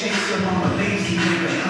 chase them, I'm a lazy nigga.